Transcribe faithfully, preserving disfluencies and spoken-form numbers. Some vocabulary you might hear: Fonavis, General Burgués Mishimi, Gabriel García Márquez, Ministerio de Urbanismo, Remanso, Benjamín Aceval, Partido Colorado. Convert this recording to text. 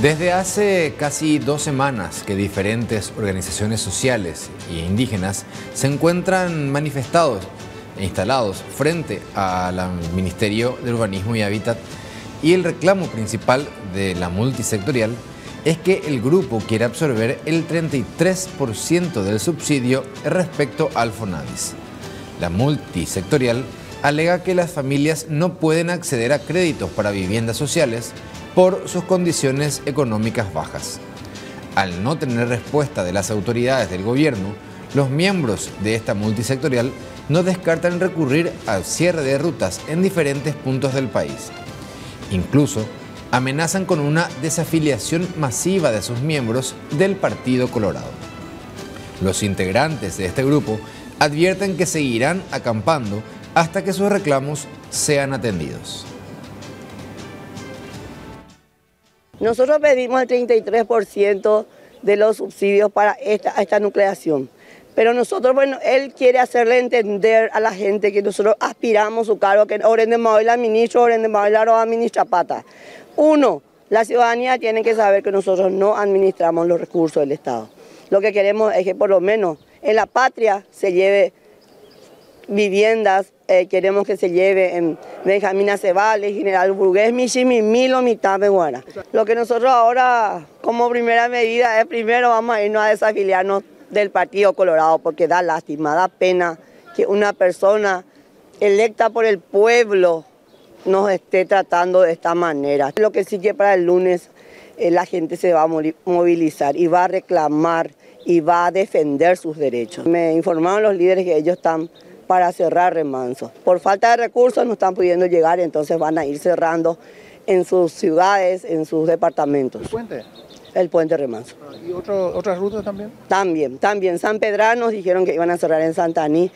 Desde hace casi dos semanas que diferentes organizaciones sociales e indígenas se encuentran manifestados e instalados frente al Ministerio de Urbanismo y Hábitat, y el reclamo principal de la multisectorial es que el grupo quiere absorber el treinta y tres por ciento del subsidio respecto al Fonavis. La multisectorial alega que las familias no pueden acceder a créditos para viviendas sociales por sus condiciones económicas bajas. Al no tener respuesta de las autoridades del gobierno, los miembros de esta multisectorial no descartan recurrir al cierre de rutas en diferentes puntos del país. Incluso amenazan con una desafiliación masiva de sus miembros del Partido Colorado. Los integrantes de este grupo advierten que seguirán acampando hasta que sus reclamos sean atendidos. Nosotros pedimos el treinta y tres por ciento de los subsidios para esta, esta nucleación. Pero nosotros, bueno, él quiere hacerle entender a la gente que nosotros aspiramos su cargo, que oren de Maola ministro, oren de Maola o administra pata. Uno, la ciudadanía tiene que saber que nosotros no administramos los recursos del Estado. Lo que queremos es que por lo menos en la patria se lleve viviendas, eh, queremos que se lleve en Benjamín Aceval, General Burgués, Mishimi, Milo, mitad Beguara. Lo que nosotros ahora, como primera medida, es primero vamos a irnos a desafiliarnos del Partido Colorado, porque da lástima, da pena que una persona electa por el pueblo nos esté tratando de esta manera. Lo que sí que para el lunes eh, la gente se va a movilizar y va a reclamar y va a defender sus derechos. Me informaron los líderes que ellos están para cerrar Remanso. Por falta de recursos no están pudiendo llegar, entonces van a ir cerrando en sus ciudades, en sus departamentos. ¿El puente? El puente Remanso. ¿Y otro, otras rutas también? También, también. San Pedrano nos dijeron que iban a cerrar en Santa Aní.